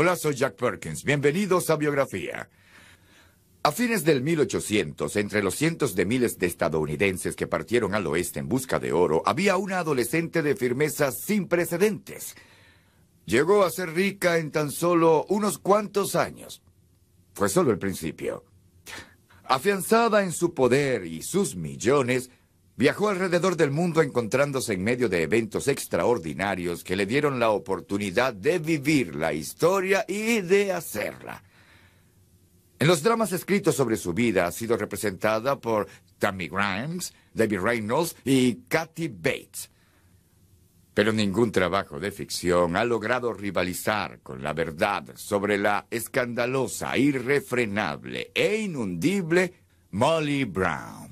Hola, soy Jack Perkins. Bienvenidos a Biografía. A fines del 1800, entre los cientos de miles de estadounidenses que partieron al oeste en busca de oro, había una adolescente de firmeza sin precedentes. Llegó a ser rica en tan solo unos cuantos años. Fue solo el principio. Afianzada en su poder y sus millones, viajó alrededor del mundo encontrándose en medio de eventos extraordinarios que le dieron la oportunidad de vivir la historia y de hacerla. En los dramas escritos sobre su vida ha sido representada por Tammy Grimes, Debbie Reynolds y Kathy Bates. Pero ningún trabajo de ficción ha logrado rivalizar con la verdad sobre la escandalosa, irrefrenable e inundible Molly Brown.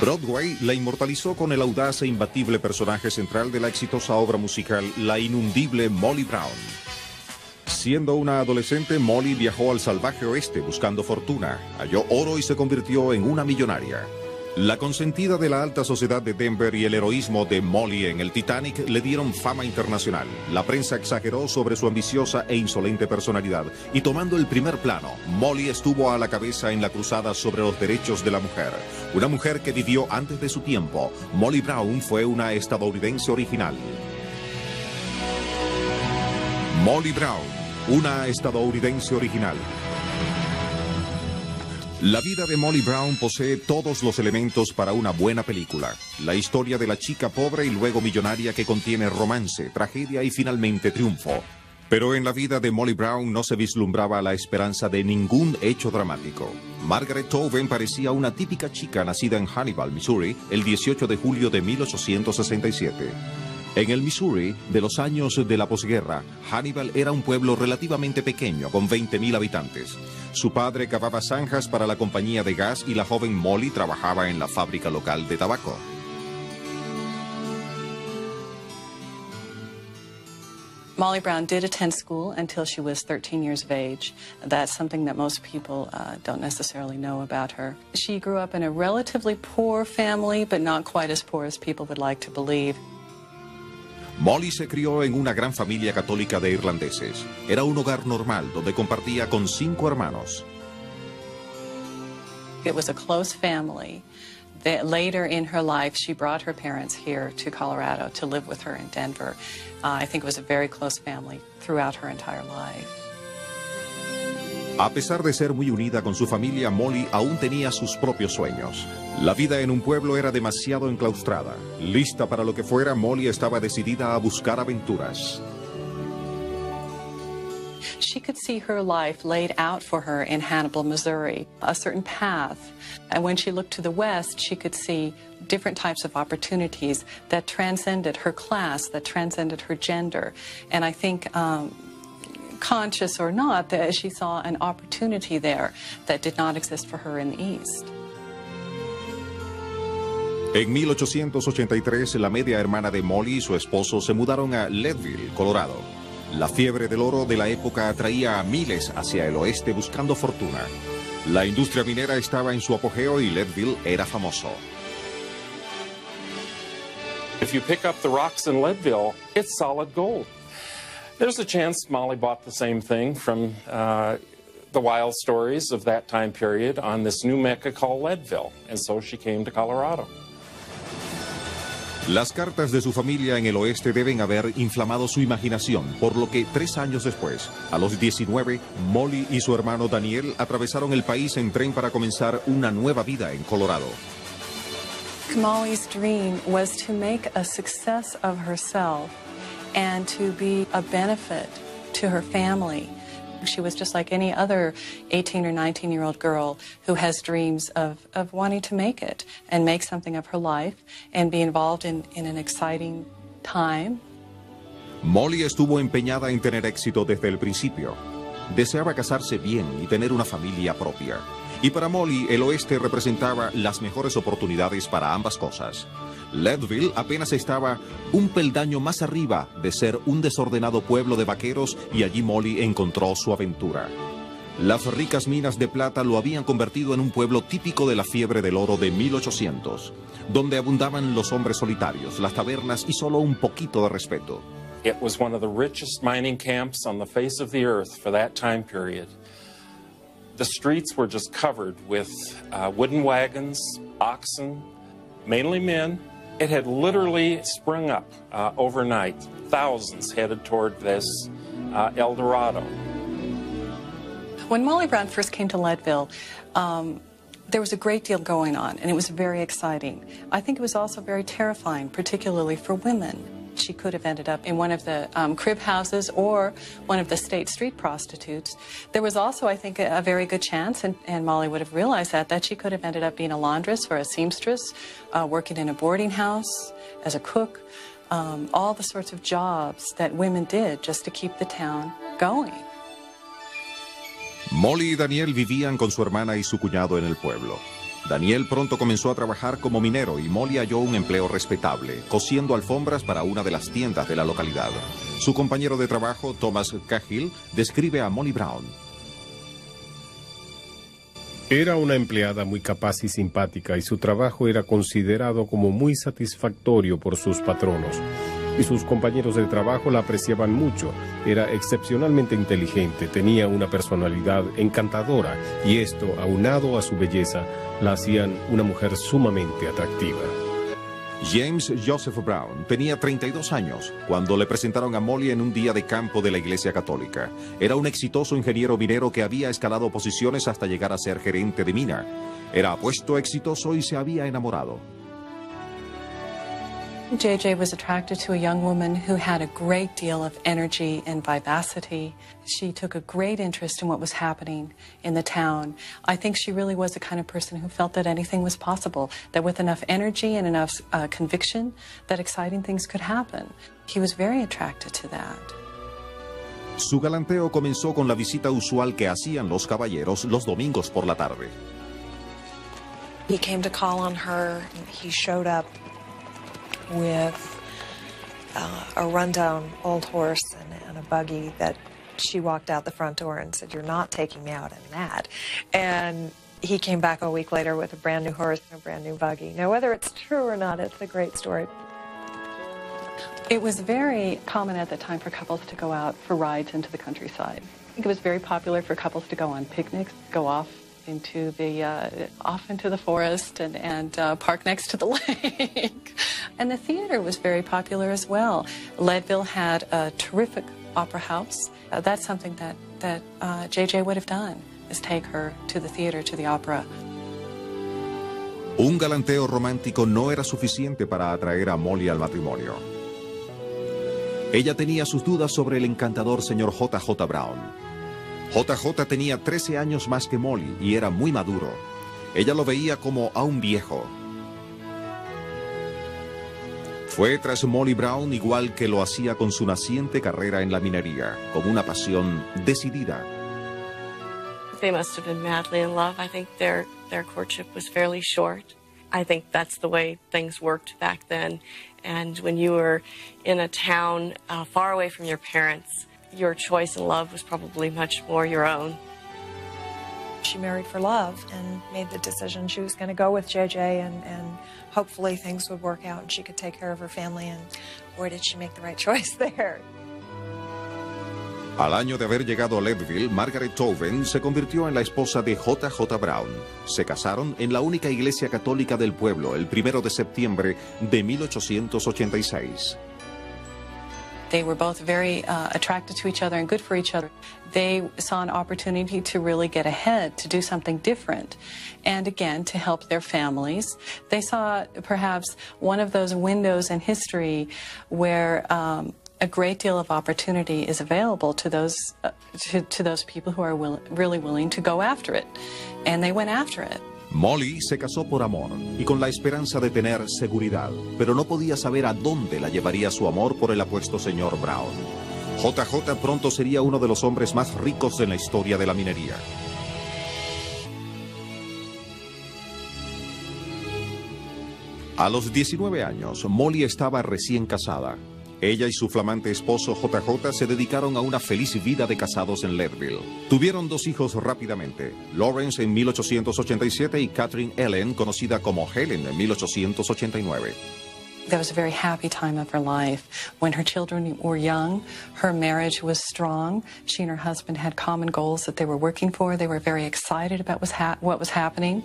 Broadway la inmortalizó con el audaz e imbatible personaje central de la exitosa obra musical, la inundible Molly Brown. Siendo una adolescente, Molly viajó al salvaje oeste buscando fortuna, halló oro y se convirtió en una millonaria. La consentida de la alta sociedad de Denver y el heroísmo de Molly en el Titanic le dieron fama internacional. La prensa exageró sobre su ambiciosa e insolente personalidad y tomando el primer plano, Molly estuvo a la cabeza en la cruzada sobre los derechos de la mujer. Una mujer que vivió antes de su tiempo, Molly Brown fue una estadounidense original. Molly Brown, una estadounidense original. La vida de Molly Brown posee todos los elementos para una buena película. La historia de la chica pobre y luego millonaria que contiene romance, tragedia y finalmente triunfo. Pero en la vida de Molly Brown no se vislumbraba la esperanza de ningún hecho dramático. Margaret Tobin parecía una típica chica nacida en Hannibal, Missouri, el 18 de julio de 1867. En el Missouri de los años de la posguerra, Hannibal era un pueblo relativamente pequeño, con 20.000 habitantes. Su padre cavaba zanjas para la compañía de gas y la joven Molly trabajaba en la fábrica local de tabaco. Molly Brown did attend school until she was 13 years of age. That's something that most people don't necessarily know about her. She grew up in a relatively poor family, but not quite as poor as people would like to believe. Molly se crió en una gran familia católica de irlandeses. Era un hogar normal donde compartía con 5 hermanos. It was a close family. Later in her life, she brought her parents here to Colorado to live with her in Denver. I think it was a very close family throughout her entire life. A pesar de ser muy unida con su familia, Molly aún tenía sus propios sueños. La vida en un pueblo era demasiado enclaustrada. Lista para lo que fuera, Molly estaba decidida a buscar aventuras. She could see her life laid out for her in Hannibal, Missouri, a certain path. And when she looked to the west, she could see different types of opportunities that transcended her class, that transcended her gender. And I think conscious or not, that she saw an opportunity there that did not exist for her in the East. En 1883, la media hermana de Molly y su esposo se mudaron a Leadville, Colorado. La fiebre del oro de la época atraía a miles hacia el oeste buscando fortuna. La industria minera estaba en su apogeo y Leadville era famoso. If you pick up the rocks in Leadville, it's solid gold. There's a chance Molly bought the same thing from the wild stories of that time period on this new mecca called Leadville, and so she came to Colorado. Las cartas de su familia en el oeste deben haber inflamado su imaginación, por lo que 3 años después, a los 19, Molly y su hermano Daniel atravesaron el país en tren para comenzar una nueva vida en Colorado. Molly's dream was to make a success of herself and to be a benefit to her family. She was just like any other 18 or 19-year-old girl who has dreams of wanting to make it and make something of her life and be involved in an exciting time. Molly estuvo empeñada en tener éxito desde el principio. Deseaba casarse bien y tener una familia propia. Y para Molly, el oeste representaba las mejores oportunidades para ambas cosas. Leadville apenas estaba un peldaño más arriba de ser un desordenado pueblo de vaqueros y allí Molly encontró su aventura. Las ricas minas de plata lo habían convertido en un pueblo típico de la fiebre del oro de 1800, donde abundaban los hombres solitarios, las tabernas y solo un poquito de respeto. It was one of the richest mining camps on the face of the earth for that time period. The streets were just covered with wooden wagons, oxen, mainly men. It had literally sprung up overnight, thousands headed toward this El Dorado. When Molly Brown first came to Leadville, there was a great deal going on, and it was very exciting. I think it was also very terrifying, particularly for women. She could have ended up in one of the crib houses or one of the state street prostitutes. There was also, I think, a very good chance, and Molly would have realized that she could have ended up being a laundress or a seamstress, working in a boarding house, as a cook, all the sorts of jobs that women did just to keep the town going. Molly y Daniel vivían con su hermana y su cuñado en el pueblo. Daniel pronto comenzó a trabajar como minero y Molly halló un empleo respetable, cosiendo alfombras para una de las tiendas de la localidad. Su compañero de trabajo, Thomas Cahill, describe a Molly Brown. Era una empleada muy capaz y simpática, y su trabajo era considerado como muy satisfactorio por sus patronos. Y sus compañeros de trabajo la apreciaban mucho. Era excepcionalmente inteligente, tenía una personalidad encantadora, y esto, aunado a su belleza, la hacían una mujer sumamente atractiva. James Joseph Brown tenía 32 años cuando le presentaron a Molly en un día de campo de la Iglesia Católica. Era un exitoso ingeniero minero que había escalado posiciones hasta llegar a ser gerente de mina. Era apuesto, exitoso y se había enamorado. JJ was attracted to a young woman who had a great deal of energy and vivacity. She took a great interest in what was happening in the town. I think she really was the kind of person who felt that anything was possible, that with enough energy and enough conviction, that exciting things could happen. He was very attracted to that. Su galanteo comenzó con la visita usual que hacían los caballeros los domingos por la tarde. He came to call on her, and he showed up with a rundown old horse and a buggy that she walked out the front door and said, "You're not taking me out in that." And he came back a week later with a brand new horse and a brand new buggy. Now, whether it's true or not, it's a great story. It was very common at the time for couples to go out for rides into the countryside. I think it was very popular for couples to go on picnics, go off into the off into the forest and park next to the lake. And the theater was very popular as well. Leadville had a terrific opera house. That's something that JJ would have done, is take her to the theater, to the opera. Un galanteo romántico no era suficiente para atraer a Molly al matrimonio. Ella tenía sus dudas sobre el encantador señor J.J. Brown. JJ tenía 13 años más que Molly y era muy maduro. Ella lo veía como a un viejo. Fue tras Molly Brown igual que lo hacía con su naciente carrera en la minería, con una pasión decidida. They must have been madly in love. I think their courtship was fairly short. I think that's the way things worked back then. And when you were in a town far away from your parents, your choice in love was probably much more your own. She married for love and made the decision she was going to go with JJ and hopefully things would work out and she could take care of her family, and boy, did she make the right choice there. Al año de haber llegado a Leadville, Margaret Tobin se convirtió en la esposa de J.J. Brown. Se casaron en la única iglesia católica del pueblo el 1 de septiembre de 1886. They were both very attracted to each other and good for each other. They saw an opportunity to really get ahead, to do something different, and again, to help their families. They saw perhaps one of those windows in history where a great deal of opportunity is available to those people who are really willing to go after it, and they went after it. Molly se casó por amor y con la esperanza de tener seguridad, pero no podía saber a dónde la llevaría su amor por el apuesto señor Brown. JJ pronto sería uno de los hombres más ricos en la historia de la minería. A los 19 años, Molly estaba recién casada. Ella y su flamante esposo JJ se dedicaron a una feliz vida de casados en Leadville. Tuvieron dos hijos rápidamente, Lawrence en 1887 y Catherine Ellen, conocida como Helen, en 1889. That was a very happy time of her life. When her children were young, her marriage was strong. She and her husband had common goals that they were working for. They were very excited about what was happening.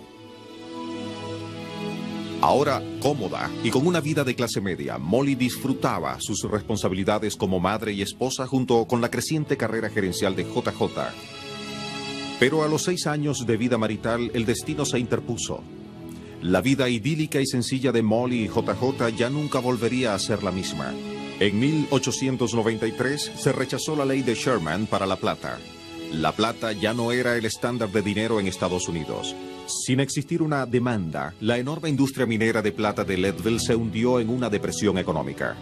Ahora cómoda y con una vida de clase media, Molly disfrutaba sus responsabilidades como madre y esposa junto con la creciente carrera gerencial de JJ. Pero a los 6 años de vida marital, el destino se interpuso. La vida idílica y sencilla de Molly y JJ ya nunca volvería a ser la misma. En 1893 se rechazó la ley de Sherman para la plata. La plata ya no era el estándar de dinero en Estados Unidos. Sin existir una demanda, la enorme industria minera de plata de Leadville se hundió en una depresión económica.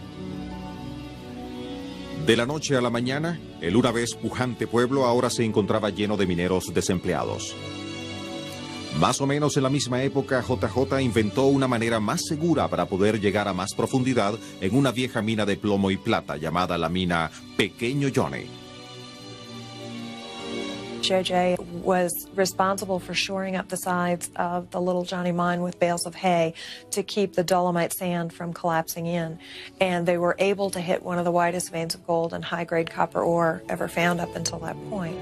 De la noche a la mañana, el una vez pujante pueblo ahora se encontraba lleno de mineros desempleados. Más o menos en la misma época, JJ inventó una manera más segura para poder llegar a más profundidad en una vieja mina de plomo y plata llamada la mina Pequeño Johnny. JJ was responsible for shoring up the sides of the Little Johnny mine with bales of hay to keep the dolomite sand from collapsing in. And they were able to hit one of the widest veins of gold and high-grade copper ore ever found up until that point.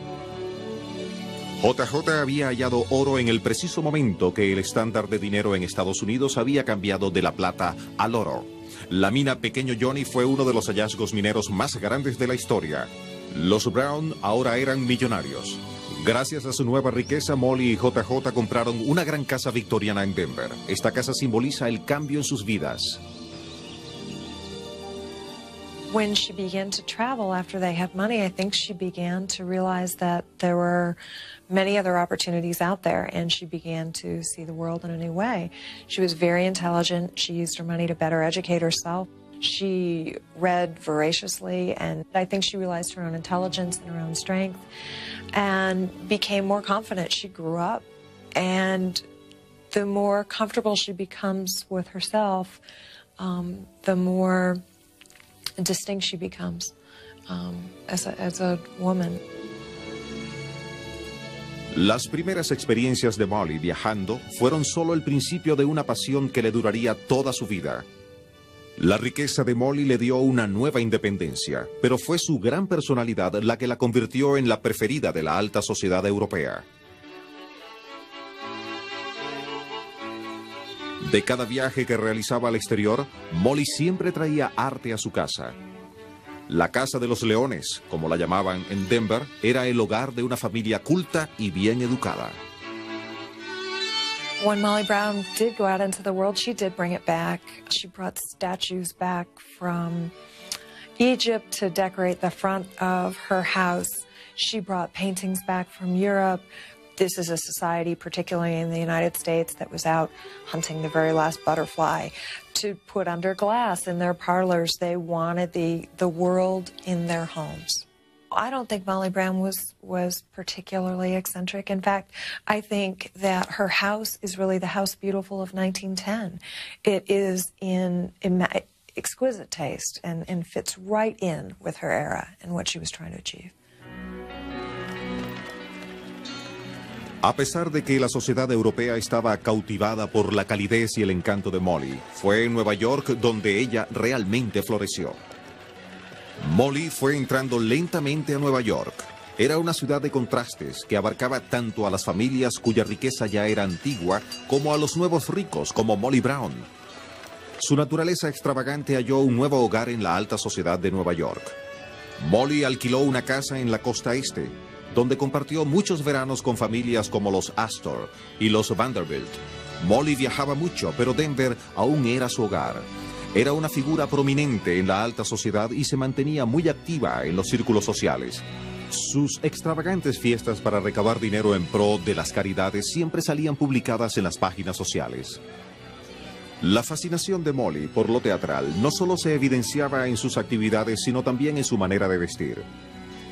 JJ había hallado oro en el preciso momento que el estándar de dinero en Estados Unidos había cambiado de la plata al oro. La mina Pequeño Johnny fue uno de los hallazgos mineros más grandes de la historia. Los Brown ahora eran millonarios. Gracias a su nueva riqueza, Molly y JJ compraron una gran casa victoriana en Denver. Esta casa simboliza el cambio en sus vidas. When she began to travel after they had money, I think she began to realize that there were many other opportunities out there, and she began to see the world in a new way. She was very intelligent. She used her money to better educate herself. She read voraciously, and I think she realized her own intelligence and her own strength and became more confident. She grew up, and the more comfortable she becomes with herself, the more distinct she becomes as a woman. Las primeras experiencias de Molly viajando fueron solo el principio de una pasión que le duraría toda su vida. La riqueza de Molly le dio una nueva independencia, pero fue su gran personalidad la que la convirtió en la preferida de la alta sociedad europea. De cada viaje que realizaba al exterior, Molly siempre traía arte a su casa. La Casa de los Leones, como la llamaban en Denver, era el hogar de una familia culta y bien educada. When Molly Brown did go out into the world, she did bring it back. She brought statues back from Egypt to decorate the front of her house. She brought paintings back from Europe. This is a society, particularly in the United States, that was out hunting the very last butterfly to put under glass in their parlors. They wanted the world in their homes. I don't think Molly Brown was particularly eccentric. In fact, I think that her house is really the house beautiful of 1910. It is in exquisite taste and fits right in with her era and what she was trying to achieve. A pesar de que la sociedad europea estaba cautivada por la calidez y el encanto de Molly, fue en Nueva York donde ella realmente floreció. Molly fue entrando lentamente a Nueva York. Era una ciudad de contrastes que abarcaba tanto a las familias cuya riqueza ya era antigua como a los nuevos ricos como Molly Brown. Su naturaleza extravagante halló un nuevo hogar en la alta sociedad de Nueva York. Molly alquiló una casa en la costa este, donde compartió muchos veranos con familias como los Astor y los Vanderbilt. Molly viajaba mucho, pero Denver aún era su hogar. Era una figura prominente en la alta sociedad y se mantenía muy activa en los círculos sociales. Sus extravagantes fiestas para recabar dinero en pro de las caridades siempre salían publicadas en las páginas sociales. La fascinación de Molly por lo teatral no solo se evidenciaba en sus actividades, sino también en su manera de vestir.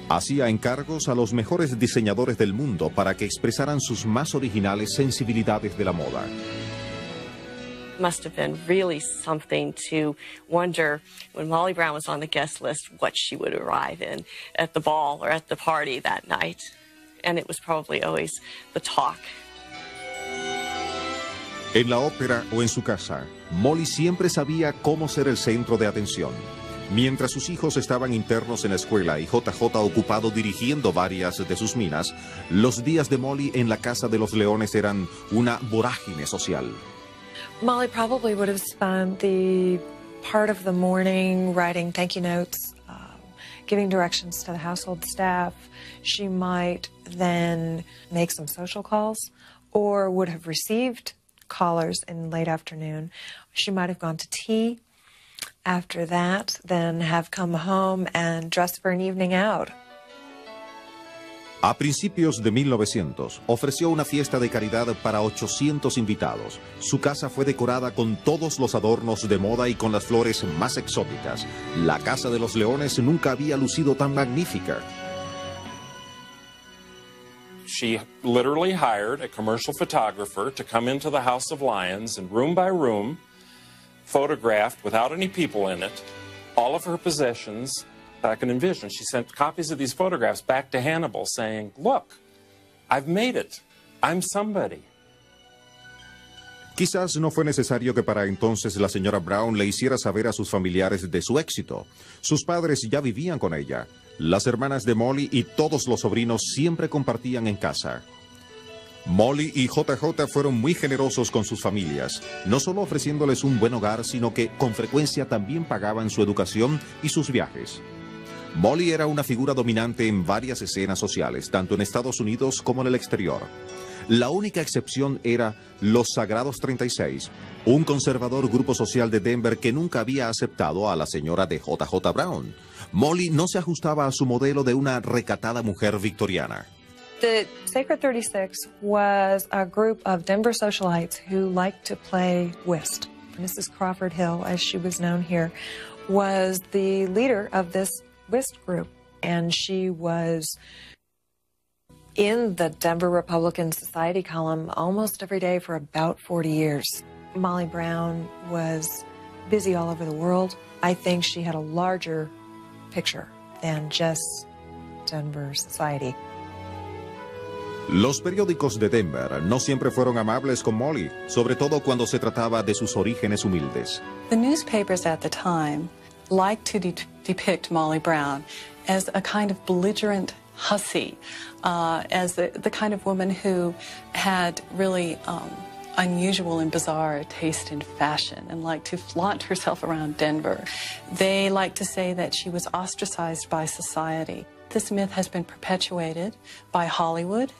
Hacía encargos a los mejores diseñadores del mundo para que expresaran sus más originales sensibilidades de la moda. Must have been really something to wonder when Molly Brown was on the guest list what she would arrive in at the ball or at the party that night. And it was probably always the talk. En la ópera o en su casa, Molly siempre sabía cómo ser el centro de atención. Mientras sus hijos estaban internos en la escuela y JJ ocupado dirigiendo varias de sus minas, los días de Molly en la Casa de los Leones eran una vorágine social. Molly probably would have spent the part of the morning writing thank you notes, giving directions to the household staff. She might then make some social calls or would have received callers in late afternoon. She might have gone to tea. After that, then have come home and dressed for an evening out. A principios de 1900, ofreció una fiesta de caridad para 800 invitados. Su casa fue decorada con todos los adornos de moda y con las flores más exóticas. La Casa de los Leones nunca había lucido tan magnífica. She literally hired a commercial photographer to come into the House of Lions and room by room photographed, without any people in it, all of her possessions that I can envision. She sent copies of these photographs back to Hannibal saying, look, I've made it. I'm somebody. Quizás no fue necesario que para entonces la señora Brown le hiciera saber a sus familiares de su éxito. Sus padres ya vivían con ella. Las hermanas de Molly y todos los sobrinos siempre compartían en casa. Molly y JJ fueron muy generosos con sus familias, no solo ofreciéndoles un buen hogar, sino que con frecuencia también pagaban su educación y sus viajes. Molly era una figura dominante en varias escenas sociales, tanto en Estados Unidos como en el exterior. La única excepción era Los Sagrados 36, un conservador grupo social de Denver que nunca había aceptado a la señora de JJ Brown. Molly no se ajustaba a su modelo de una recatada mujer victoriana. The Sacred 36 was a group of Denver socialites who liked to play whist. Mrs. Crawford Hill, as she was known here, was the leader of this whist group. And she was in the Denver Republican Society column almost every day for about 40 years. Molly Brown was busy all over the world. I think she had a larger picture than just Denver society. Los periódicos de Denver no siempre fueron amables con Molly, sobre todo cuando se trataba de sus orígenes humildes. The newspapers at the time liked to depict Molly Brown as a kind of belligerent hussy, as the kind of woman who had really unusual and bizarre taste in fashion and liked to flaunt herself around Denver. They liked to say that she was ostracized by society. This myth has been perpetuated by Hollywood.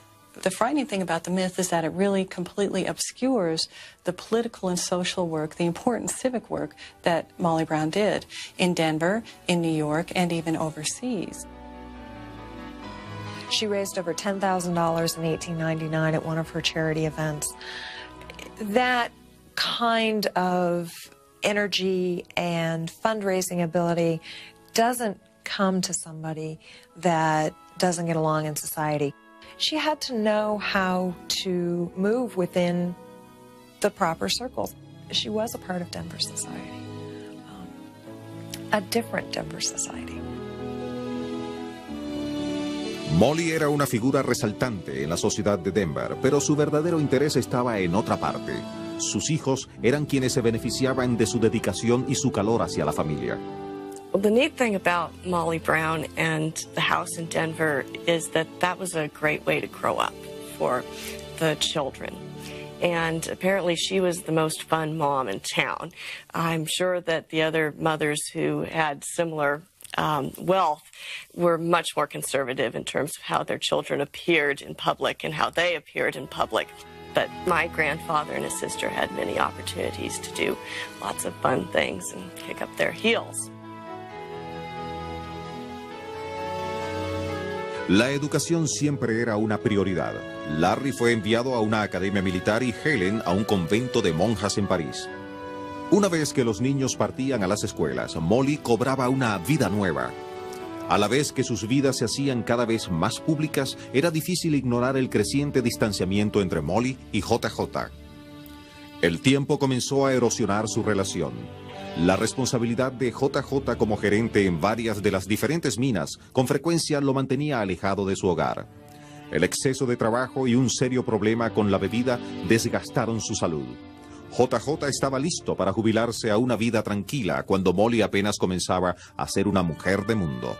The frightening thing about the myth is that it really completely obscures the political and social work, the important civic work that Molly Brown did in Denver, in New York, and even overseas. She raised over $10,000 in 1899 at one of her charity events. That kind of energy and fundraising ability doesn't come to somebody that doesn't get along in society. She had to know how to move within the proper circles. She was a part of Denver society, a different Denver society. Molly era una figura resaltante en la sociedad de Denver, pero su verdadero interés estaba en otra parte. Sus hijos eran quienes se beneficiaban de su dedicación y su calor hacia la familia. Well, the neat thing about Molly Brown and the house in Denver is that that was a great way to grow up for the children. And apparently she was the most fun mom in town. I'm sure that the other mothers who had similar wealth were much more conservative in terms of how their children appeared in public and how they appeared in public. But my grandfather and his sister had many opportunities to do lots of fun things and kick up their heels. La educación siempre era una prioridad. Larry fue enviado a una academia militar y Helen a un convento de monjas en París. Una vez que los niños partían a las escuelas, Molly cobraba una vida nueva. A la vez que sus vidas se hacían cada vez más públicas, era difícil ignorar el creciente distanciamiento entre Molly y JJ. El tiempo comenzó a erosionar su relación. La responsabilidad de JJ como gerente en varias de las diferentes minas con frecuencia lo mantenía alejado de su hogar. El exceso de trabajo y un serio problema con la bebida desgastaron su salud. JJ estaba listo para jubilarse a una vida tranquila cuando Molly apenas comenzaba a ser una mujer de mundo.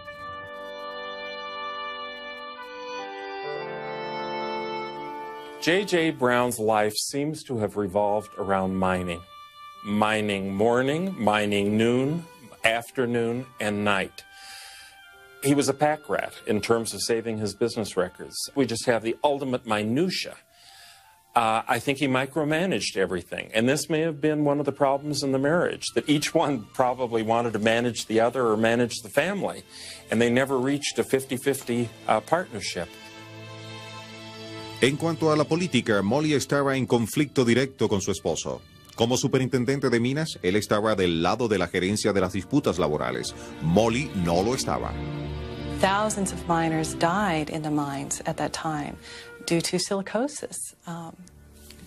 J.J. Brown's life seems to have revolved around mining. Mining morning, mining noon, afternoon, and night. He was a pack rat in terms of saving his business records. We just have the ultimate minutia. I think he micromanaged everything. And this may have been one of the problems in the marriage, that each one probably wanted to manage the other or manage the family. And they never reached a 50-50 partnership. En cuanto a la política, Molly estaba en conflicto directo con su esposo. Como superintendente de minas, él estaba del lado de la gerencia de las disputas laborales. Molly no lo estaba. Thousands of miners died in the mines at that time due to silicosis,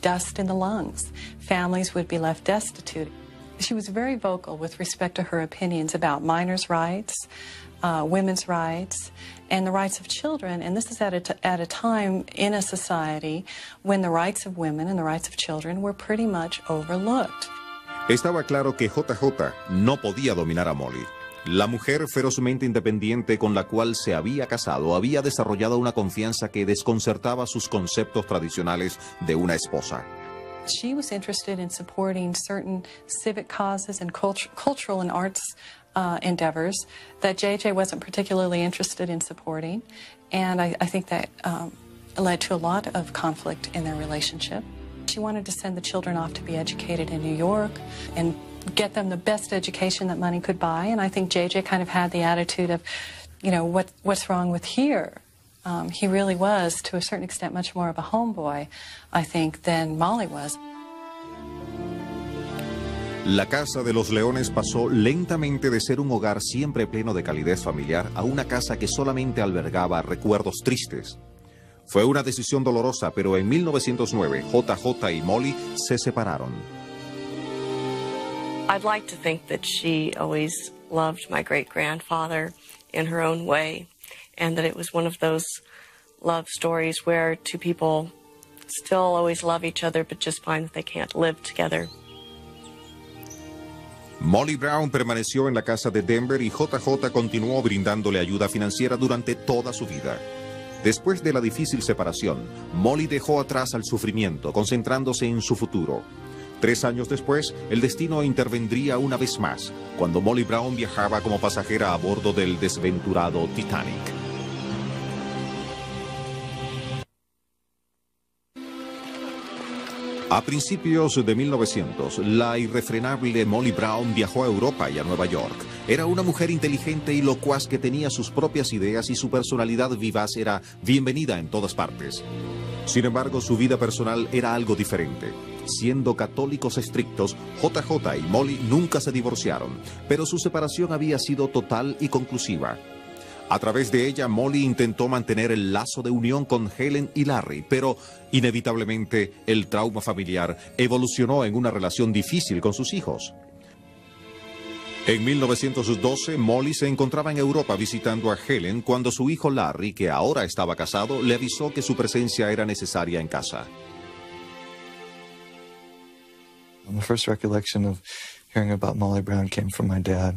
dust in the lungs. Families would be left destitute. She was very vocal with respect to her opinions about miners' rights, women's rights, and the rights of children. And this is at a time in a society when the rights of women and the rights of children were pretty much overlooked. Estaba claro que JJ no podía dominar a Molly. La mujer ferozmente independiente con la cual se había casado había desarrollado una confianza que desconcertaba sus conceptos tradicionales de una esposa. She was interested in supporting certain civic causes and cultural and arts endeavors that J.J. wasn't particularly interested in supporting. And I think that led to a lot of conflict in their relationship. She wanted to send the children off to be educated in New York and get them the best education that money could buy. And I think J.J. kind of had the attitude of, you know, what's wrong with here? He really was, to a certain extent, much more of a homeboy, I think, than Molly was. La Casa de los Leones pasó lentamente de ser un hogar siempre pleno de calidez familiar a una casa que solamente albergaba recuerdos tristes. Fue una decisión dolorosa, pero en 1909, JJ y Molly se separaron. I'd like to think that she always loved my great-grandfather in her own way, and that it was one of those love stories where two people still always love each other, but just find that they can't live together. Molly Brown permaneció en la casa de Denver y JJ continuó brindándole ayuda financiera durante toda su vida. Después de la difícil separación, Molly dejó atrás al sufrimiento, concentrándose en su futuro. 3 años después, el destino intervendría una vez más, cuando Molly Brown viajaba como pasajera a bordo del desventurado Titanic. A principios de 1900, la irrefrenable Molly Brown viajó a Europa y a Nueva York. Era una mujer inteligente y locuaz que tenía sus propias ideas y su personalidad vivaz era bienvenida en todas partes. Sin embargo, su vida personal era algo diferente. Siendo católicos estrictos, JJ y Molly nunca se divorciaron, pero su separación había sido total y conclusiva. A través de ella, Molly intentó mantener el lazo de unión con Helen y Larry, pero inevitablemente el trauma familiar evolucionó en una relación difícil con sus hijos. En 1912, Molly se encontraba en Europa visitando a Helen cuando su hijo Larry, que ahora estaba casado, le avisó que su presencia era necesaria en casa. The first recollection of hearing about Molly Brown came from my dad.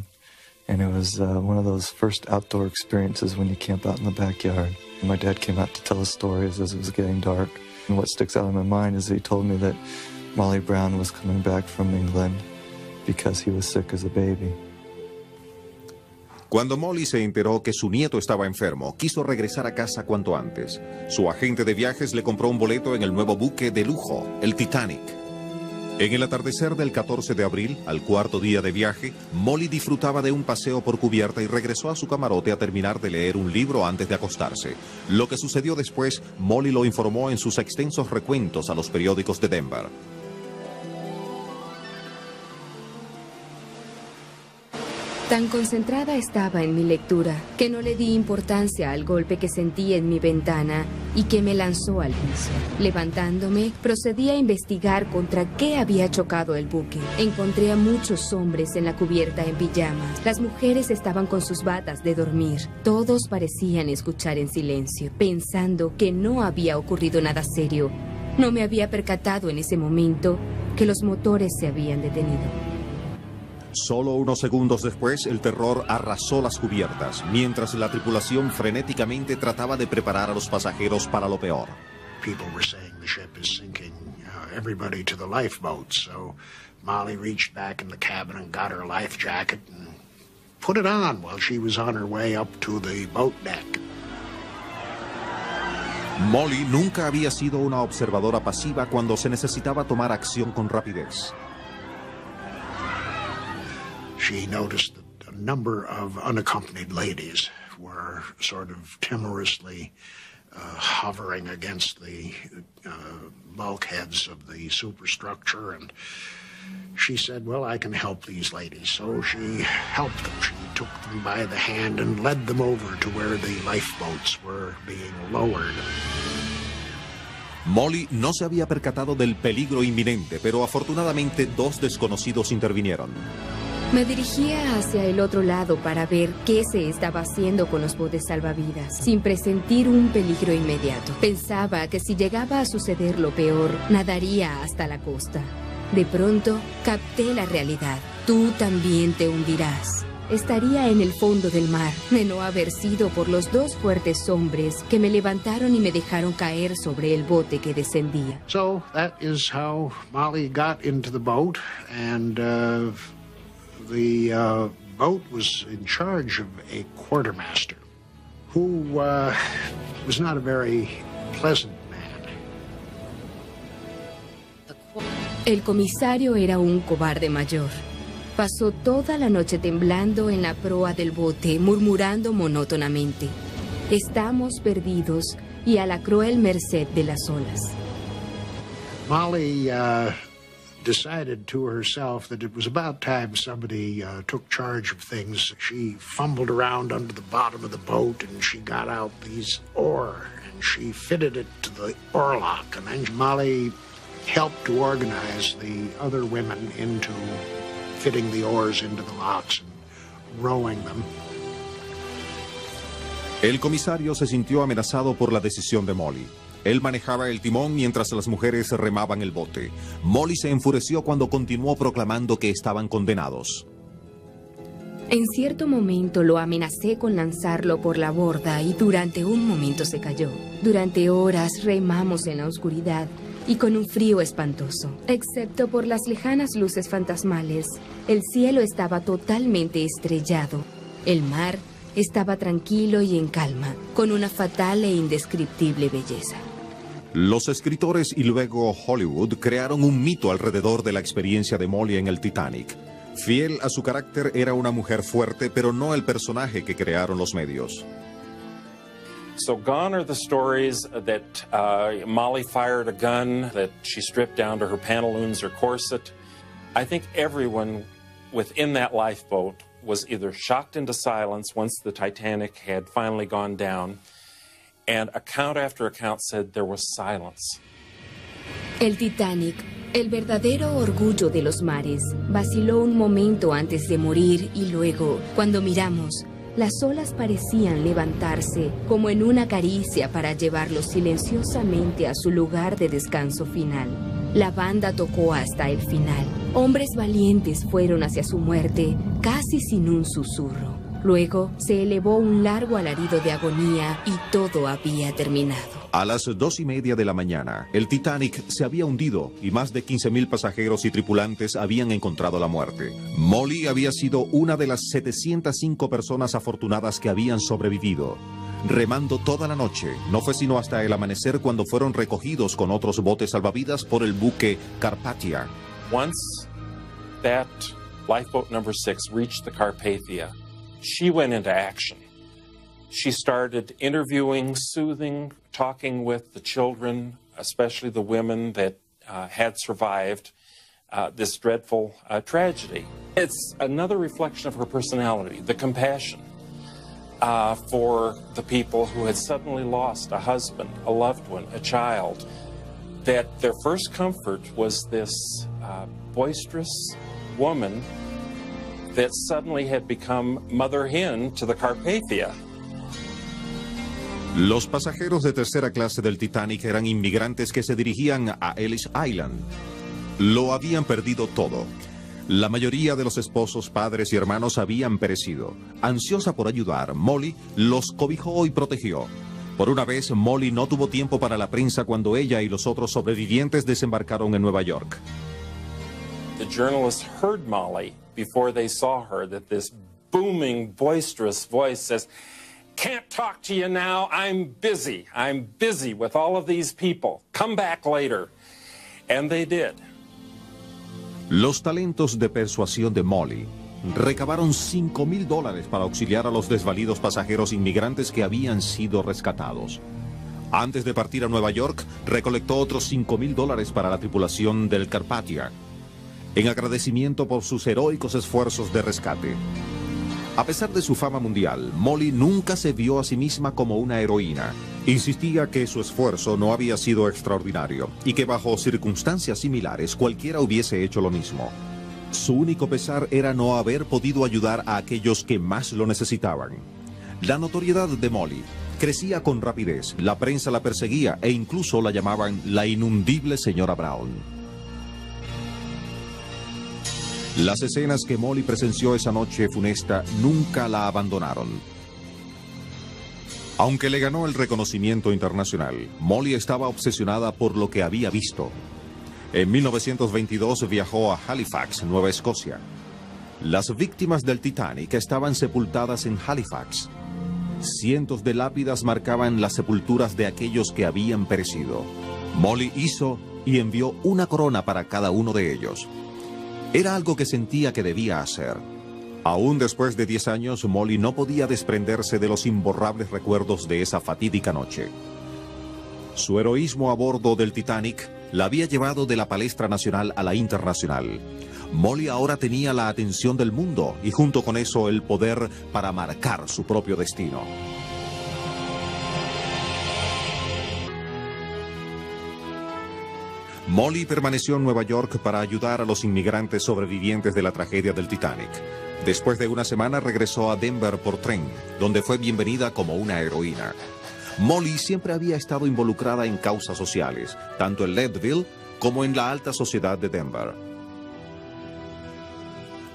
And it was one of those first outdoor experiences when you camp out in the backyard. And my dad came out to tell us stories as it was getting dark. And what sticks out in my mind is he told me that Molly Brown was coming back from England because he was sick as a baby. Cuando Molly se enteró que su nieto estaba enfermo, quiso regresar a casa cuanto antes. Su agente de viajes le compró un boleto en el nuevo buque de lujo, el Titanic. En el atardecer del 14 de abril, al cuarto día de viaje, Molly disfrutaba de un paseo por cubierta y regresó a su camarote a terminar de leer un libro antes de acostarse. Lo que sucedió después, Molly lo informó en sus extensos recuentos a los periódicos de Denver. Tan concentrada estaba en mi lectura que no le di importancia al golpe que sentí en mi ventana y que me lanzó al piso. Levantándome, procedí a investigar contra qué había chocado el buque. Encontré a muchos hombres en la cubierta en pijamas. Las mujeres estaban con sus batas de dormir. Todos parecían escuchar en silencio, pensando que no había ocurrido nada serio. No me había percatado en ese momento que los motores se habían detenido. Solo unos segundos después, el terror arrasó las cubiertas, mientras la tripulación frenéticamente trataba de preparar a los pasajeros para lo peor. Molly nunca había sido una observadora pasiva cuando se necesitaba tomar acción con rapidez. She noticed that a number of unaccompanied ladies were sort of timorously hovering against the bulkheads of the superstructure, and she said, well, I can help these ladies. So she helped them. She took them by the hand and led them over to where the lifeboats were being lowered. Molly no se había percatado del peligro inminente, pero afortunadamente dos desconocidos intervinieron. Me dirigía hacia el otro lado para ver qué se estaba haciendo con los botes salvavidas, sin presentir un peligro inmediato. Pensaba que si llegaba a suceder lo peor, nadaría hasta la costa. De pronto, capté la realidad. Tú también te hundirás. Estaría en el fondo del mar, de no haber sido por los dos fuertes hombres que me levantaron y me dejaron caer sobre el bote que descendía. So, that is how Molly got into the boat, and the boat was in charge of a quartermaster who was not a very pleasant man. El comisario era un cobarde mayor. Pasó toda la noche temblando en la proa del bote, murmurando monótonamente: estamos perdidos y a la cruel merced de las olas. Molly decided to herself that it was about time somebody took charge of things. She fumbled around under the bottom of the boat and she got out these oar and she fitted it to the oarlock, and then Molly helped to organize the other women into fitting the oars into the locks and rowing them. El comisario se sintió amenazado por la decisión de Molly. Él manejaba el timón mientras las mujeres remaban el bote. Molly se enfureció cuando continuó proclamando que estaban condenados. En cierto momento lo amenacé con lanzarlo por la borda y durante un momento se cayó. Durante horas remamos en la oscuridad y con un frío espantoso. Excepto por las lejanas luces fantasmales, el cielo estaba totalmente estrellado. El mar estaba tranquilo y en calma, con una fatal e indescriptible belleza. Los escritores y luego Hollywood crearon un mito alrededor de la experiencia de Molly en el Titanic. Fiel a su carácter, era una mujer fuerte, pero no el personaje que crearon los medios. So gone are the stories that Molly fired a gun, that she stripped down to her pantaloons or corset. I think everyone within that lifeboat was either shocked into silence once the Titanic had finally gone down, and account after account said there was silence. El Titanic, el verdadero orgullo de los mares, vaciló un momento antes de morir y luego, cuando miramos, las olas parecían levantarse como en una caricia para llevarlo silenciosamente a su lugar de descanso final. La banda tocó hasta el final. Hombres valientes fueron hacia su muerte, casi sin un susurro. Luego se elevó un largo alarido de agonía y todo había terminado. A las 2:30 de la mañana, el Titanic se había hundido y más de 15.000 pasajeros y tripulantes habían encontrado la muerte. Molly había sido una de las 705 personas afortunadas que habían sobrevivido. Remando toda la noche, no fue sino hasta el amanecer cuando fueron recogidos con otros botes salvavidas por el buque Carpathia. Once that lifeboat number 6 reached the Carpathia, she went into action. She started interviewing, soothing, talking with the children, especially the women that had survived this dreadful tragedy. It's another reflection of her personality, the compassion for the people who had suddenly lost a husband, a loved one, a child, that their first comfort was this boisterous woman that suddenly had become mother hen to the Carpathia. Los pasajeros de tercera clase del Titanic eran inmigrantes que se dirigían a Ellis Island. Lo habían perdido todo. La mayoría de los esposos, padres y hermanos habían perecido. Ansiosa por ayudar, Molly los cobijó y protegió. Por una vez, Molly no tuvo tiempo para la prensa cuando ella y los otros sobrevivientes desembarcaron en Nueva York. The journalists heard Molly before they saw her, that this booming, boisterous voice says, "Can't talk to you now, I'm busy with all of these people, come back later." And they did. Los talentos de persuasión de Molly recabaron $5,000 para auxiliar a los desvalidos pasajeros inmigrantes que habían sido rescatados. Antes de partir a Nueva York, recolectó otros $5,000 para la tripulación del Carpathia, en agradecimiento por sus heroicos esfuerzos de rescate. A pesar de su fama mundial, Molly nunca se vio a sí misma como una heroína. Insistía que su esfuerzo no había sido extraordinario y que bajo circunstancias similares cualquiera hubiese hecho lo mismo. Su único pesar era no haber podido ayudar a aquellos que más lo necesitaban. La notoriedad de Molly crecía con rapidez, la prensa la perseguía e incluso la llamaban la inundible señora Brown. Las escenas que Molly presenció esa noche funesta nunca la abandonaron. Aunque le ganó el reconocimiento internacional, Molly estaba obsesionada por lo que había visto. En 1922 viajó a Halifax, Nueva Escocia. Las víctimas del Titanic estaban sepultadas en Halifax. Cientos de lápidas marcaban las sepulturas de aquellos que habían perecido. Molly hizo y envió una corona para cada uno de ellos. Era algo que sentía que debía hacer. Aún después de 10 años, Molly no podía desprenderse de los imborrables recuerdos de esa fatídica noche. Su heroísmo a bordo del Titanic la había llevado de la palestra nacional a la internacional. Molly ahora tenía la atención del mundo y junto con eso el poder para marcar su propio destino. Molly permaneció en Nueva York para ayudar a los inmigrantes sobrevivientes de la tragedia del Titanic. Después de una semana regresó a Denver por tren, donde fue bienvenida como una heroína. Molly siempre había estado involucrada en causas sociales, tanto en Leadville como en la alta sociedad de Denver.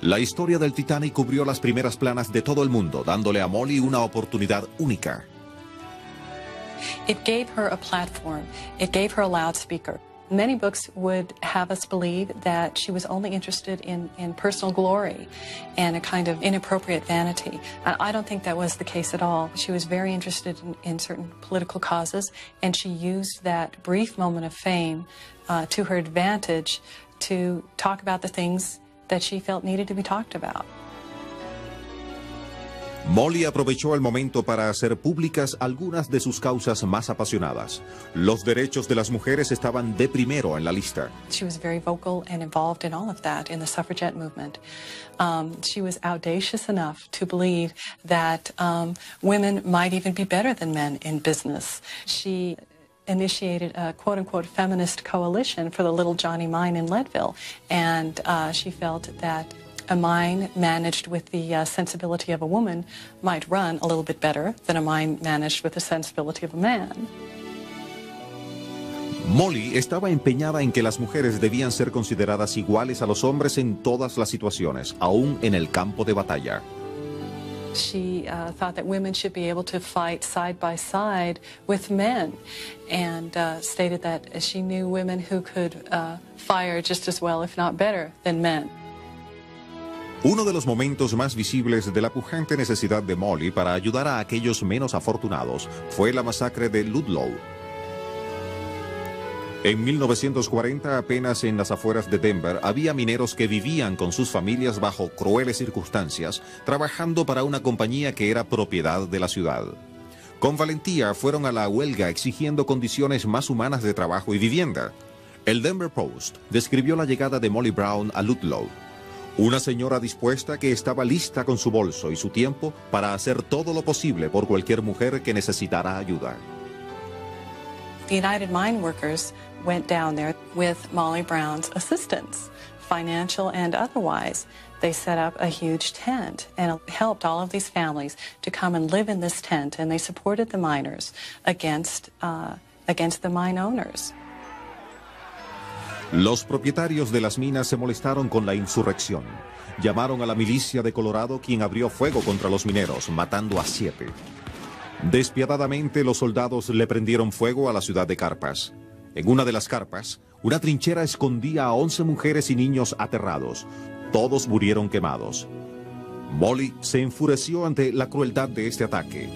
La historia del Titanic cubrió las primeras planas de todo el mundo, dándole a Molly una oportunidad única. It gave her a platform. It gave her a loudspeaker. Many books would have us believe that she was only interested in personal glory and a kind of inappropriate vanity. I don't think that was the case at all. She was very interested in certain political causes, and she used that brief moment of fame to her advantage to talk about the things that she felt needed to be talked about. Molly aprovechó el momento para hacer públicas algunas de sus causas más apasionadas. Los derechos de las mujeres estaban de primero en la lista. She was very vocal and involved in all of that, in the suffragette movement. She was audacious enough to believe that women might even be better than men in business. She initiated a quote-unquote feminist coalition for the Little Johnny Mine in Leadville, and she felt that a mine managed with the sensibility of a woman might run a little bit better than a mine managed with the sensibility of a man. Molly estaba empeñada en que las mujeres debían ser consideradas iguales a los hombres en todas las situaciones, aún en el campo de batalla. She thought that women should be able to fight side by side with men, and stated that she knew women who could fire just as well, if not better, than men. Uno de los momentos más visibles de la pujante necesidad de Molly para ayudar a aquellos menos afortunados fue la masacre de Ludlow. En 1940, apenas en las afueras de Denver, había mineros que vivían con sus familias bajo crueles circunstancias, trabajando para una compañía que era propiedad de la ciudad. Con valentía fueron a la huelga exigiendo condiciones más humanas de trabajo y vivienda. El Denver Post describió la llegada de Molly Brown a Ludlow. Una señora dispuesta que estaba lista con su bolso y su tiempo para hacer todo lo posible por cualquier mujer que necesitara ayuda. The United Mine Workers went down there with Molly Brown's assistance, financial and otherwise. They set up a huge tent and helped all of these families to come and live in this tent, and they supported the miners against the mine owners. Los propietarios de las minas se molestaron con la insurrección. Llamaron a la milicia de Colorado, quien abrió fuego contra los mineros, matando a 7. Despiadadamente, los soldados le prendieron fuego a la ciudad de Carpas. En una de las carpas, una trinchera escondía a 11 mujeres y niños aterrados. Todos murieron quemados. Molly se enfureció ante la crueldad de este ataque.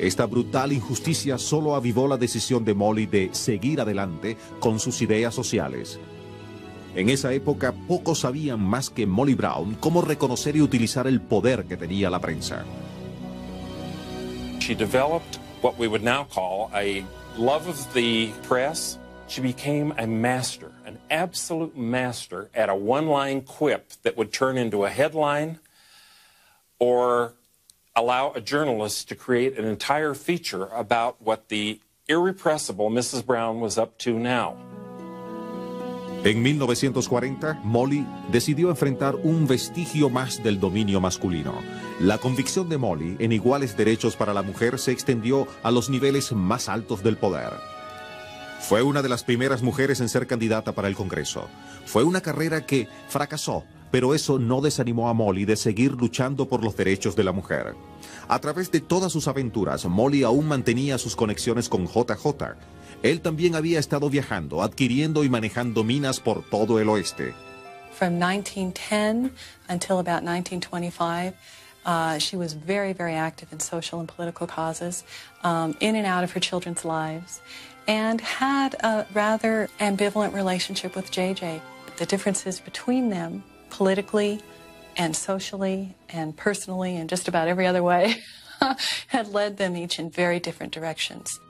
Esta brutal injusticia solo avivó la decisión de Molly de seguir adelante con sus ideas sociales. En esa época, pocos sabían más que Molly Brown cómo reconocer y utilizar el poder que tenía la prensa. She developed what we would now call a love of the press. She became a master, an absolute master at a one-line quip that would turn into a headline or allow a journalist to create an entire feature about what the irrepressible Mrs. Brown was up to now. En 1940, Molly decidió enfrentar un vestigio más del dominio masculino. La convicción de Molly en iguales derechos para la mujer se extendió a los niveles más altos del poder. Fue una de las primeras mujeres en ser candidata para el Congreso. Fue una carrera que fracasó, pero eso no desanimó a Molly de seguir luchando por los derechos de la mujer. A través de todas sus aventuras, Molly aún mantenía sus conexiones con JJ. Él también había estado viajando, adquiriendo y manejando minas por todo el oeste. From 1910 until about 1925, she was very, very active in social and political causes, in and out of her children's lives, and had a rather ambivalent relationship with JJ. The differences between them, politically and socially and personally and just about every other way, had led them each in very different directions.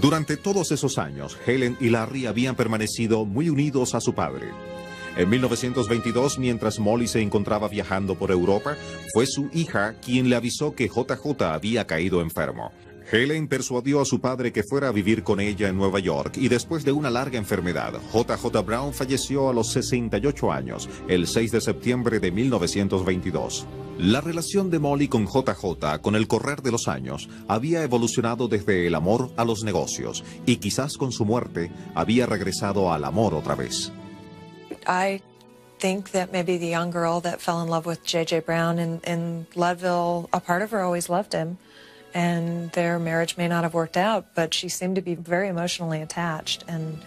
Durante todos esos años, Helen y Larry habían permanecido muy unidos a su padre. En 1922, mientras Molly se encontraba viajando por Europa, fue su hija quien le avisó que JJ había caído enfermo. Helen persuadió a su padre que fuera a vivir con ella en Nueva York y después de una larga enfermedad, JJ Brown falleció a los 68 años, el 6 de septiembre de 1922. La relación de Molly con JJ, con el correr de los años, había evolucionado desde el amor a los negocios y quizás con su muerte había regresado al amor otra vez. I think that maybe the young girl that fell in love with J.J. Brown in Leadville, a part of her always loved him, and their marriage may not have worked out, but she seemed to be very emotionally attached, and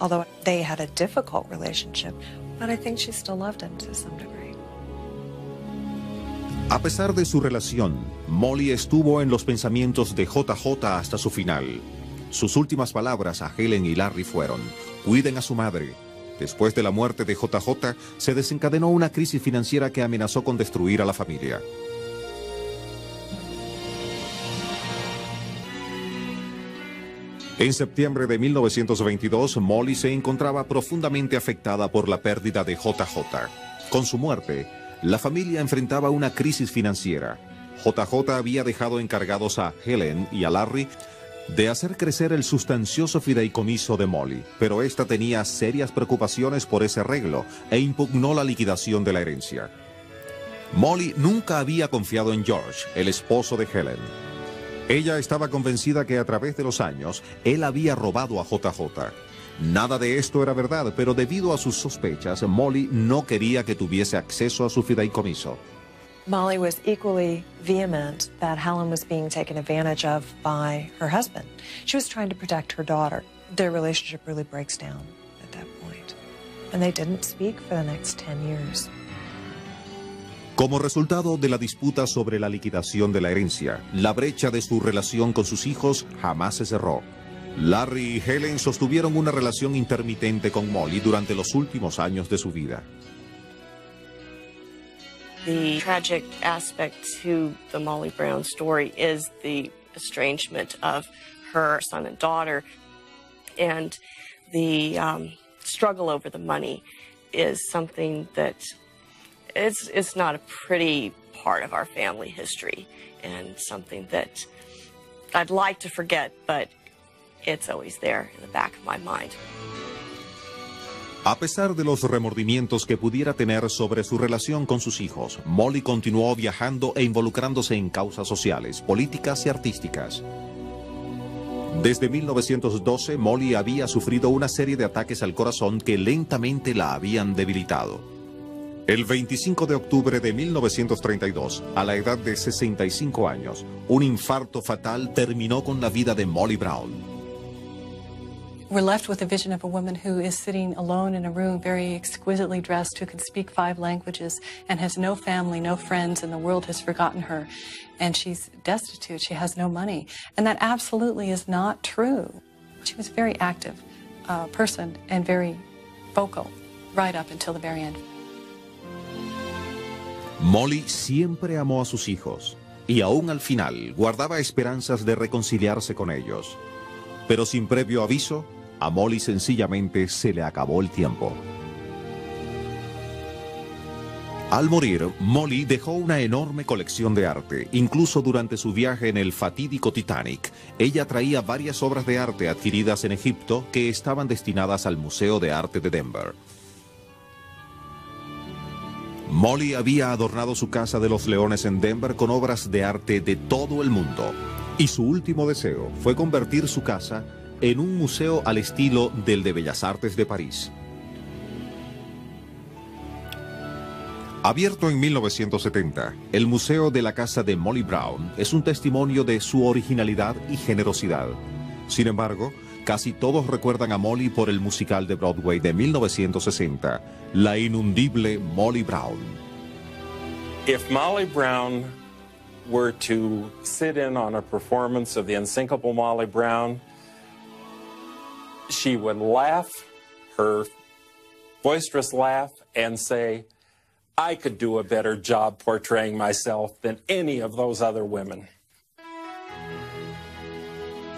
although they had a difficult relationship, but I think she still loved him to some degree. A pesar de su relación, Molly estuvo en los pensamientos de JJ hasta su final. Sus últimas palabras a Helen y Larry fueron: cuiden a su madre. Después de la muerte de JJ, se desencadenó una crisis financiera que amenazó con destruir a la familia. En septiembre de 1922, Molly se encontraba profundamente afectada por la pérdida de JJ. Con su muerte, la familia enfrentaba una crisis financiera. JJ había dejado encargados a Helen y a Larry de hacer crecer el sustancioso fideicomiso de Molly, pero ésta tenía serias preocupaciones por ese arreglo e impugnó la liquidación de la herencia. Molly nunca había confiado en George, el esposo de Helen. Ella estaba convencida que a través de los años, él había robado a JJ. Nada de esto era verdad, pero debido a sus sospechas, Molly no quería que tuviese acceso a su fideicomiso. Molly was equally vehement that Helen was being taken advantage of by her husband. She was trying to protect her daughter. Their relationship really breaks down at that point, and they didn't speak for the next 10 years. Como resultado de la disputa sobre la liquidación de la herencia, la brecha de su relación con sus hijos jamás se cerró. Larry y Helen sostuvieron una relación intermitente con Molly durante los últimos años de su vida. The tragic aspect to the Molly Brown story is the estrangement of her son and daughter, and the struggle over the money is something that it's not a pretty part of our family history, and something that I'd like to forget, but it's always there in the back of my mind. A pesar de los remordimientos que pudiera tener sobre su relación con sus hijos, Molly continuó viajando e involucrándose en causas sociales, políticas y artísticas. Desde 1912, Molly había sufrido una serie de ataques al corazón que lentamente la habían debilitado. El 25 de octubre de 1932, a la edad de 65 años, un infarto fatal terminó con la vida de Molly Brown. We're left with a vision of a woman who is sitting alone in a room, very exquisitely dressed, who can speak 5 languages and has no family, no friends, and the world has forgotten her. And she's destitute, she has no money. And that absolutely is not true. She was a very active person and very vocal right up until the very end. Molly siempre amó a sus hijos y aún al final guardaba esperanzas de reconciliarse con ellos. Pero sin previo aviso, a Molly sencillamente se le acabó el tiempo. Al morir, Molly dejó una enorme colección de arte. Incluso durante su viaje en el fatídico Titanic, ella traía varias obras de arte adquiridas en Egipto que estaban destinadas al Museo de Arte de Denver. Molly había adornado su casa de los leones en Denver con obras de arte de todo el mundo. Y su último deseo fue convertir su casa en un museo al estilo del de Bellas Artes de París. Abierto en 1970, el Museo de la Casa de Molly Brown es un testimonio de su originalidad y generosidad. Sin embargo, casi todos recuerdan a Molly por el musical de Broadway de 1960, la inundible Molly Brown. If Molly Brown were to sit in on a performance of the unsinkable Molly Brown, she would laugh, her boisterous laugh, and say, "I could do a better job portraying myself than any of those other women."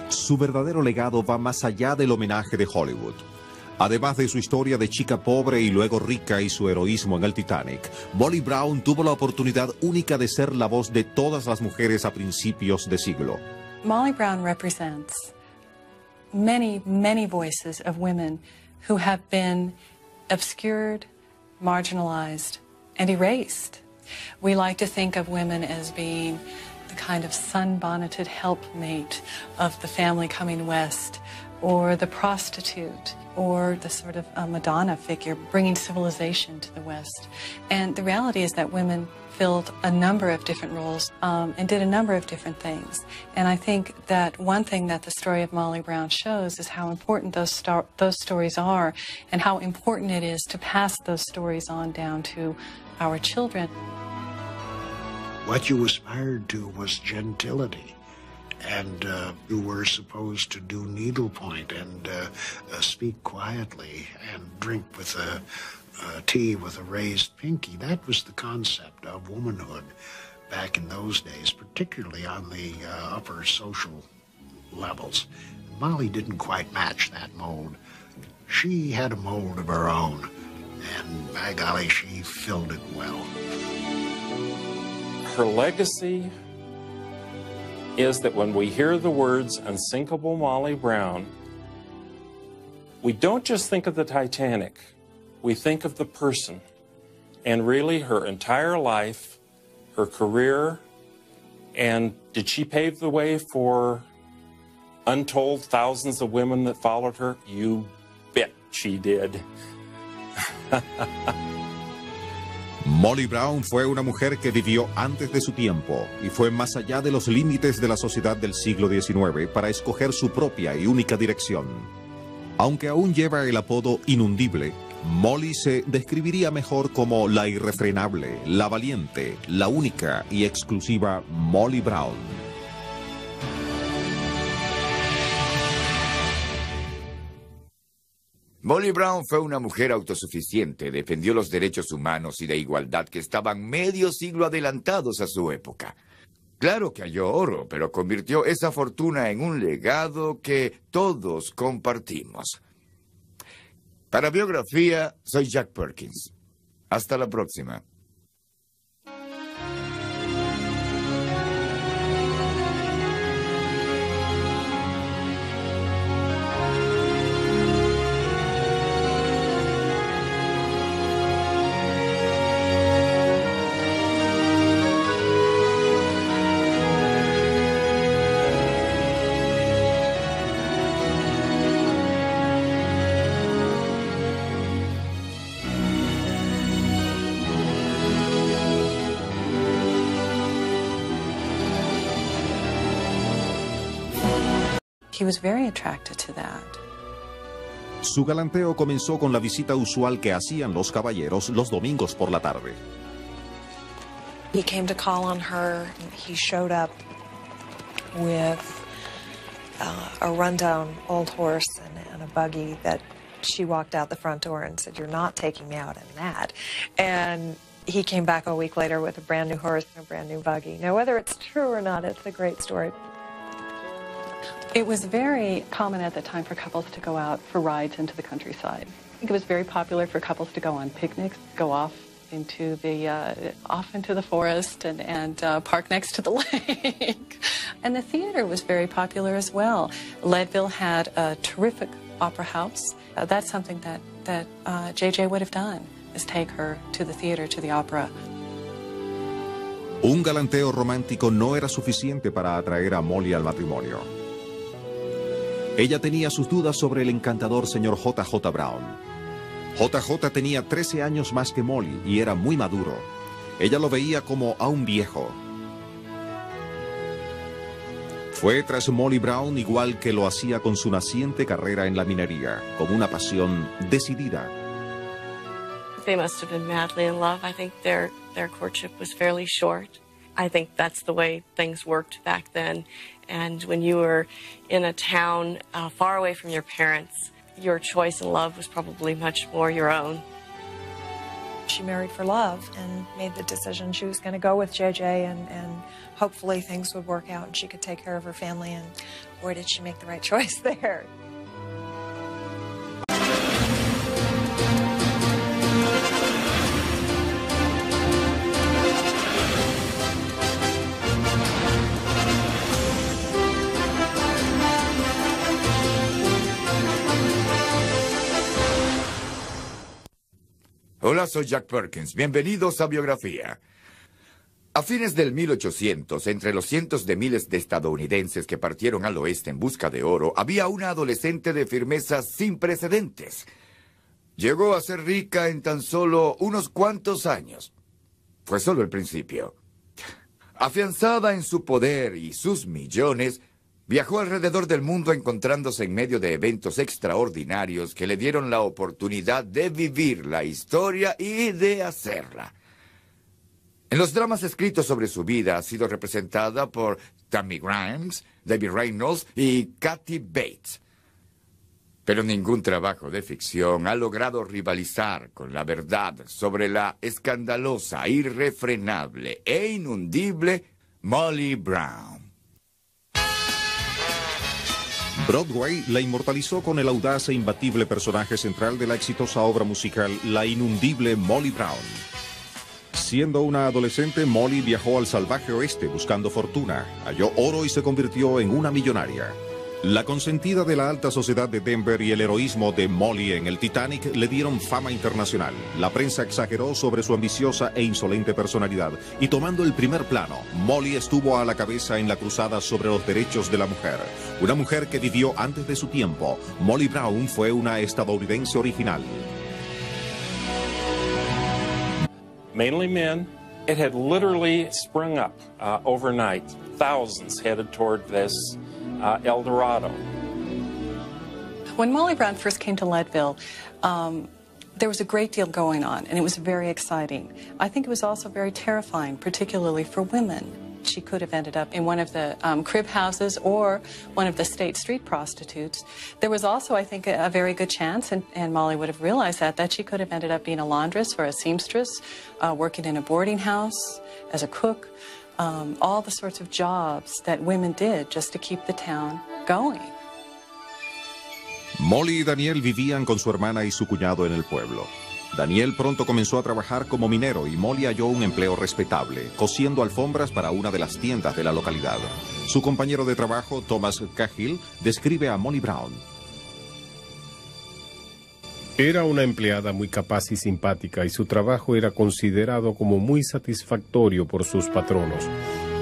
Su verdadero legado va más allá del homenaje de Hollywood. Además de su historia de chica pobre y luego rica y su heroísmo en el Titanic, Molly Brown tuvo la oportunidad única de ser la voz de todas las mujeres a principios de siglo. Molly Brown represents many, many voices of women who have been obscured, marginalized, and erased. We like to think of women as being the kind of sunbonneted helpmate of the family coming west, or the prostitute, or the sort of Madonna figure bringing civilization to the West. And the reality is that women filled a number of different roles and did a number of different things. And I think that one thing that the story of Molly Brown shows is how important those stories are and how important it is to pass those stories on down to our children. What you aspired to was gentility. And you were supposed to do needlepoint and speak quietly and drink with a tea with a raised pinky. That was the concept of womanhood back in those days, particularly on the upper social levels. Molly didn't quite match that mold. She had a mold of her own, and by golly, she filled it well. Her legacy is that when we hear the words unsinkable Molly Brown, we don't just think of the Titanic, we think of the person. And really her entire life, her career, and did she pave the way for untold thousands of women that followed her? You bet she did. Molly Brown fue una mujer que vivió antes de su tiempo y fue más allá de los límites de la sociedad del siglo XIX para escoger su propia y única dirección. Aunque aún lleva el apodo inundible, Molly se describiría mejor como la irrefrenable, la valiente, la única y exclusiva Molly Brown. Molly Brown fue una mujer autosuficiente, defendió los derechos humanos y la igualdad que estaban medio siglo adelantados a su época. Claro que halló oro, pero convirtió esa fortuna en un legado que todos compartimos. Para Biografía, soy Jack Perkins. Hasta la próxima. He was very attracted to that. Su galanteo comenzó con la visita usual que hacían los caballeros los domingos por la tarde. He came to call on her. He showed up with a rundown old horse and a buggy that she walked out the front door and said, "You're not taking me out in that." And he came back a week later with a brand new horse and a brand new buggy. Now, whether it's true or not, it's a great story. It was very common at the time for couples to go out for rides into the countryside. I think it was very popular for couples to go on picnics, go off into the forest and park next to the lake. And the theater was very popular as well. Leadville had a terrific opera house. That's something that J.J. would have done, is take her to the theater, to the opera. Un galanteo romántico no era suficiente para atraer a Molly al matrimonio. Ella tenía sus dudas sobre el encantador señor J.J. Brown. J.J. tenía 13 años más que Molly y era muy maduro. Ella lo veía como a un viejo. Fue tras Molly Brown igual que lo hacía con su naciente carrera en la minería, con una pasión decidida. They must have been madly in love. I think their courtship was fairly short. I think that's the way things worked back then. And when you were in a town far away from your parents, your choice in love was probably much more your own. She married for love and made the decision she was going to go with JJ and hopefully things would work out and she could take care of her family. And boy, did she make the right choice there. Hola, soy Jack Perkins. Bienvenidos a Biografía. A fines del 1800, entre los cientos de miles de estadounidenses que partieron al oeste en busca de oro, había una adolescente de firmeza sin precedentes. Llegó a ser rica en tan solo unos cuantos años. Fue solo el principio. Afianzada en su poder y sus millones, viajó alrededor del mundo encontrándose en medio de eventos extraordinarios que le dieron la oportunidad de vivir la historia y de hacerla. En los dramas escritos sobre su vida ha sido representada por Tammy Grimes, Debbie Reynolds y Kathy Bates. Pero ningún trabajo de ficción ha logrado rivalizar con la verdad sobre la escandalosa, irrefrenable e inundible Molly Brown. Broadway la inmortalizó con el audaz e imbatible personaje central de la exitosa obra musical La Inundible Molly Brown. Siendo una adolescente, Molly viajó al salvaje oeste buscando fortuna, halló oro y se convirtió en una millonaria. La consentida de la alta sociedad de Denver y el heroísmo de Molly en el Titanic le dieron fama internacional. La prensa exageró sobre su ambiciosa e insolente personalidad y tomando el primer plano, Molly estuvo a la cabeza en la cruzada sobre los derechos de la mujer. Una mujer que vivió antes de su tiempo, Molly Brown fue una estadounidense original. Mainly men. It had literally sprung up overnight. Thousands headed toward this El Dorado. When Molly Brown first came to Leadville, there was a great deal going on, and it was very exciting. I think it was also very terrifying, particularly for women. She could have ended up in one of the crib houses or one of the state street prostitutes. There was also, I think, a very good chance, and Molly would have realized that she could have ended up being a laundress or a seamstress, working in a boarding house, as a cook. All the sorts of jobs that women did just to keep the town going. Molly y Daniel vivían con su hermana y su cuñado en el pueblo. Daniel pronto comenzó a trabajar como minero y Molly halló un empleo respetable, cosiendo alfombras para una de las tiendas de la localidad. Su compañero de trabajo, Thomas Cahill, describe a Molly Brown. Era una empleada muy capaz y simpática y su trabajo era considerado como muy satisfactorio por sus patronos.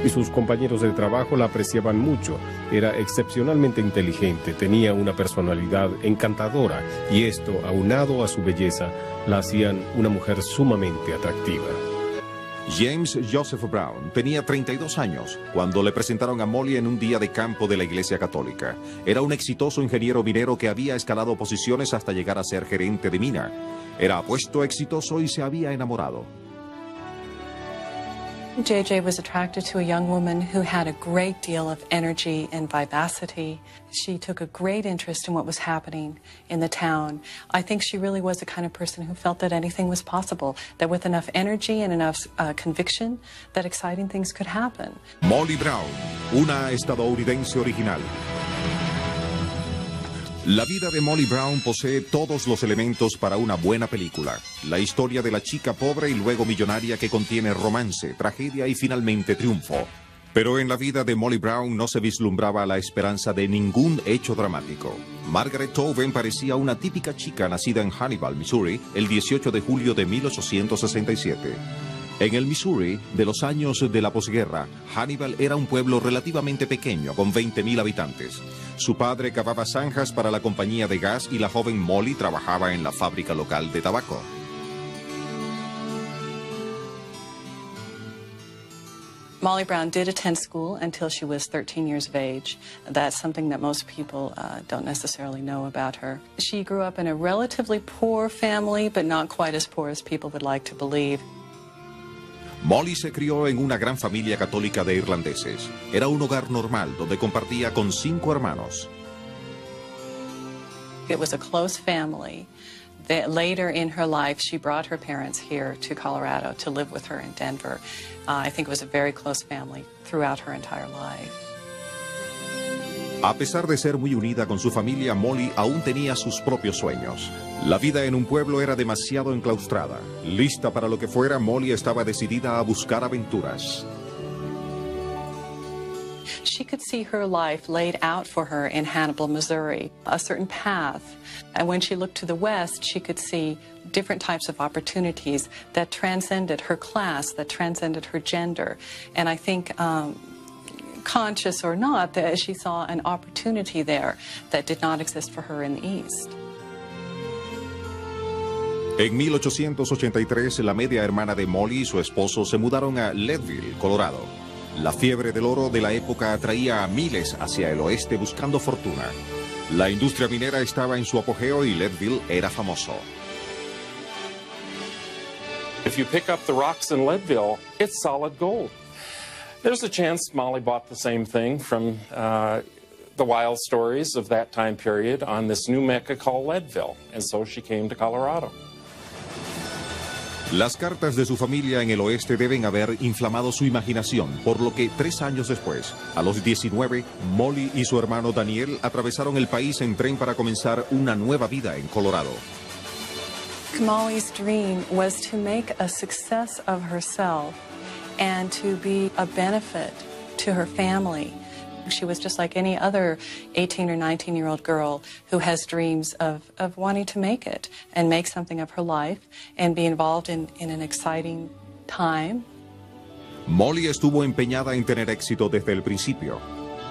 Y sus compañeros de trabajo la apreciaban mucho. Era excepcionalmente inteligente, tenía una personalidad encantadora y esto, aunado a su belleza, la hacían una mujer sumamente atractiva. James Joseph Brown tenía 32 años cuando le presentaron a Molly en un día de campo de la Iglesia Católica. Era un exitoso ingeniero minero que había escalado posiciones hasta llegar a ser gerente de mina. Era apuesto, exitoso y se había enamorado. JJ was attracted to a young woman who had a great deal of energy and vivacity. She took a great interest in what was happening in the town. I think she really was the kind of person who felt that anything was possible, that with enough energy and enough conviction, that exciting things could happen. Molly Brown, una estadounidense original. La vida de Molly Brown posee todos los elementos para una buena película. La historia de la chica pobre y luego millonaria que contiene romance, tragedia y finalmente triunfo. Pero en la vida de Molly Brown no se vislumbraba la esperanza de ningún hecho dramático. Margaret Tobin parecía una típica chica nacida en Hannibal, Missouri, el 18 de julio de 1867. En el Missouri de los años de la posguerra, Hannibal era un pueblo relativamente pequeño, con 20.000 habitantes. Su padre cavaba zanjas para la compañía de gas y la joven Molly trabajaba en la fábrica local de tabaco. Molly Brown did attend school until she was 13 years of age. That's something that most people don't necessarily know about her. She grew up in a relatively poor family, but not quite as poor as people would like to believe. Molly se crió en una gran familia católica de irlandeses. Era un hogar normal donde compartía con 5 hermanos. It was a close family. Later in her life, she brought her parents here to Colorado to live with her in Denver. I think it was a very close family throughout her entire life. A pesar de ser muy unida con su familia, Molly aún tenía sus propios sueños. La vida en un pueblo era demasiado enclaustrada. Lista para lo que fuera, Molly estaba decidida a buscar aventuras. She could see her life laid out for her in Hannibal, Missouri, a certain path. And when she looked to the west, she could see different types of opportunities that transcended her class, that transcended her gender. And I think conscious or not, that she saw an opportunity there that did not exist for her in the East. En 1883, la media hermana de Molly y su esposo se mudaron a Leadville, Colorado. La fiebre del oro de la época atraía a miles hacia el oeste buscando fortuna. La industria minera estaba en su apogeo y Leadville era famoso. If you pick up the rocks in Leadville, it's solid gold. There's a chance Molly bought the same thing from the wild stories of that time period on this new mecca called Leadville, and so she came to Colorado. Las cartas de su familia en el oeste deben haber inflamado su imaginación, por lo que 3 años después, a los 19, Molly y su hermano Daniel atravesaron el país en tren para comenzar una nueva vida en Colorado. Molly's dream was to make a success of herself and to be a benefit to her family. She was just like any other 18 or 19-year-old girl who has dreams of wanting to make it and make something of her life and be involved in an exciting time. Molly estuvo empeñada en tener éxito desde el principio.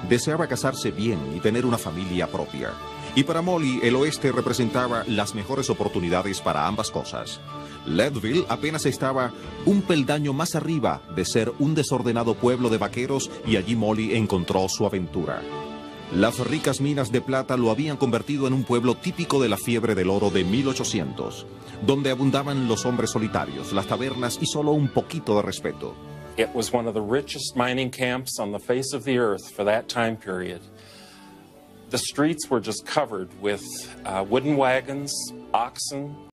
Deseaba casarse bien y tener una familia propia. Y para Molly, el oeste representaba las mejores oportunidades para ambas cosas. Leadville apenas estaba un peldaño más arriba de ser un desordenado pueblo de vaqueros y allí Molly encontró su aventura. Las ricas minas de plata lo habían convertido en un pueblo típico de la fiebre del oro de 1800, donde abundaban los hombres solitarios, las tabernas y solo un poquito de respeto. It was one of the richest mining camps on the face of the earth for that time period. The streets were just covered with wooden wagons, oxen.